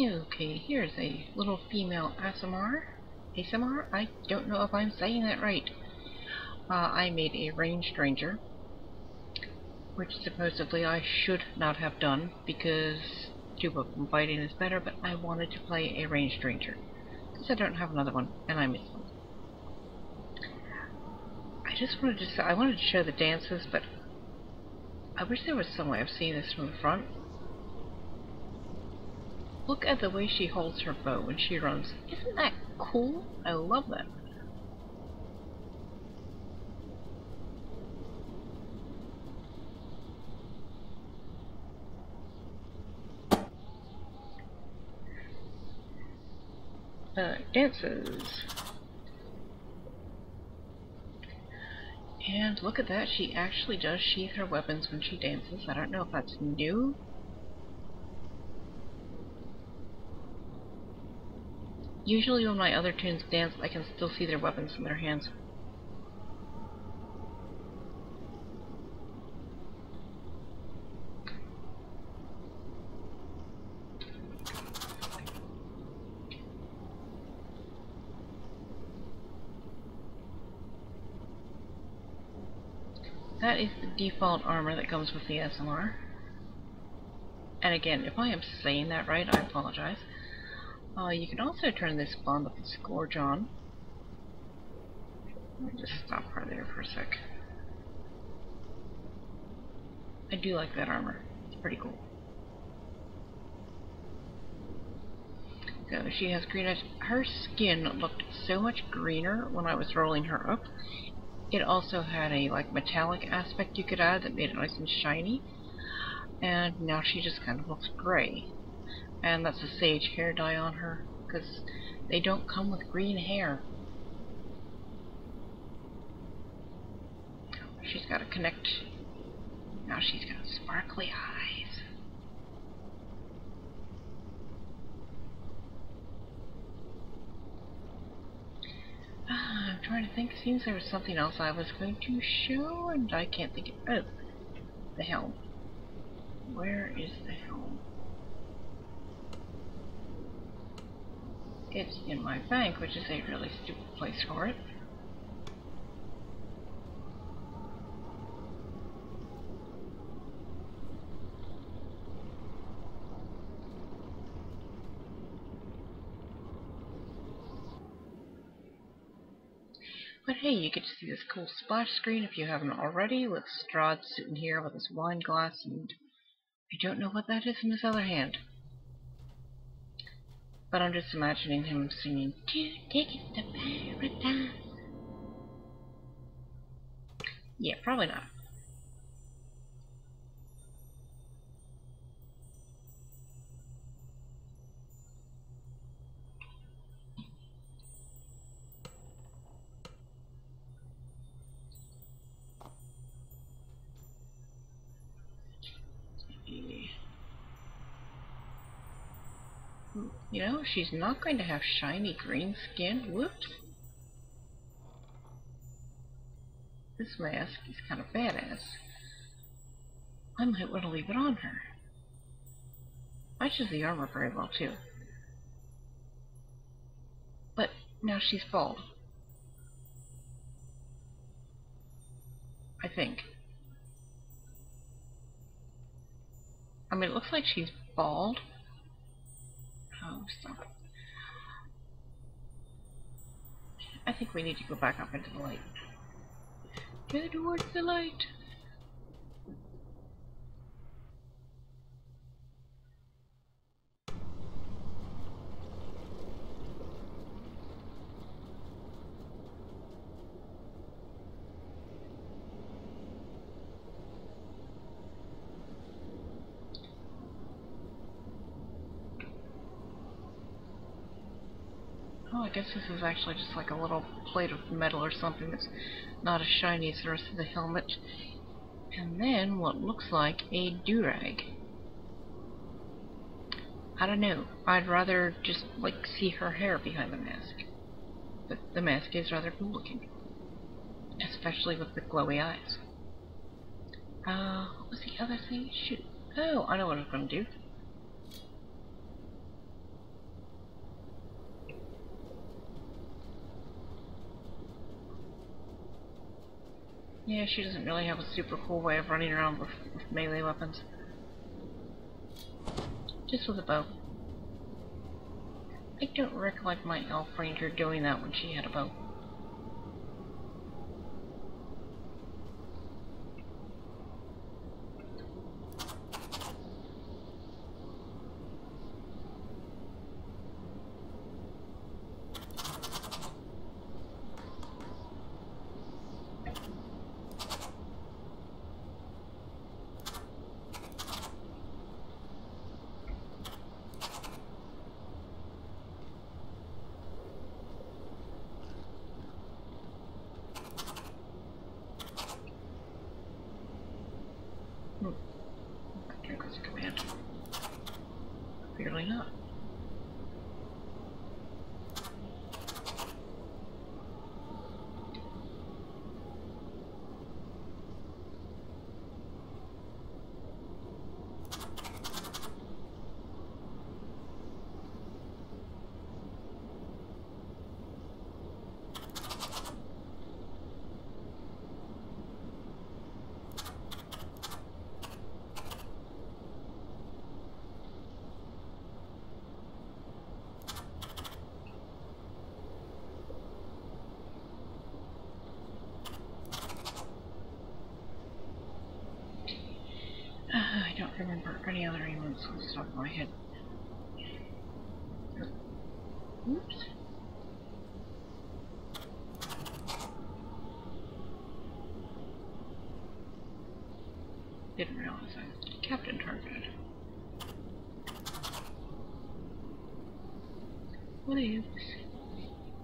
Okay, here's a little female Aasimar. Aasimar? I don't know if I'm saying that right. I made a ranged ranger, which supposedly I should not have done because two-book fighting is better, but I wanted to play a ranged ranger because I don't have another one and I missed one. I just wanted to show the dances, but I wish there was some way of seeing this from the front. Look at the way she holds her bow when she runs. Isn't that cool? I love that. Dances. And look at that, she actually does sheath her weapons when she dances. I don't know if that's new. Usually when my other tunes dance, I can still see their weapons in their hands. That is the default armor that comes with the Aasimar. And again, if I am saying that right, I apologize. You can also turn this bond with the scourge on. Let me just stop her there for a sec. I do like that armor. It's pretty cool. So she has green eyes. Her skin looked so much greener when I was rolling her up. It also had a metallic aspect you could add that made it nice and shiny, and now she just kind of looks gray, and that's a sage hair dye on her because they don't come with green hair. She's got to connect. Now she's got sparkly eyes. I'm trying to think. Seems there was something else I was going to show, and I can't think of. Oh, the helm. Where is the helm? It's in my bank, which is a really stupid place for it. But hey, you get to see this cool splash screen if you haven't already, with Strahd sitting here with his wine glass, and I don't know what that is in his other hand. But I'm just imagining him singing, 2 tickets to paradise. Yeah, probably not. You know, she's not going to have shiny green skin. Whoops. This mask is kind of badass. I might want to leave it on her. Matches the armor very well, too. But now she's bald. I think. I mean, it looks like she's bald. Oh, stop it. I think we need to go back up into the light. Go towards the light! I guess this is actually just like a little plate of metal or something that's not as shiny as the rest of the helmet. And then what looks like a do-rag. I don't know. I'd rather just see her hair behind the mask. But the mask is rather cool looking. Especially with the glowy eyes. What was the other thing? Shoot. Oh, I know what I'm gonna do. Yeah, she doesn't really have a super cool way of running around with melee weapons. Just with a bow. I don't recollect my elf ranger doing that when she had a bow. Apparently not. I don't remember any other emotes on the top of my head. Oops. Didn't realize I captain targeted. What is?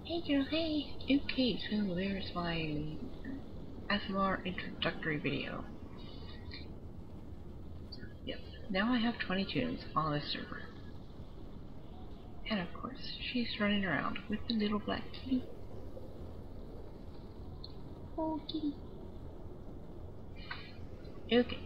Hey girl, hey! Okay, so there's my Aasimar introductory video. Now I have 20 tunes on this server. And of course, she's running around with the little black kitty. Oh, kitty. Okay.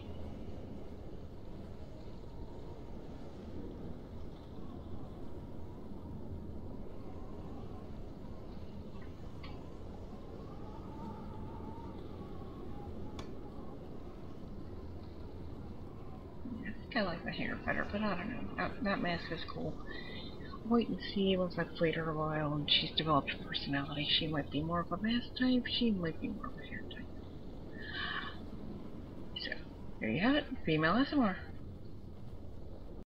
I like my hair better, but I don't know. That mask is cool. Wait and see. Once I've played her a while and she's developed a personality, she might be more of a mask type, she might be more of a hair type. So, there you have it. Female Aasimar.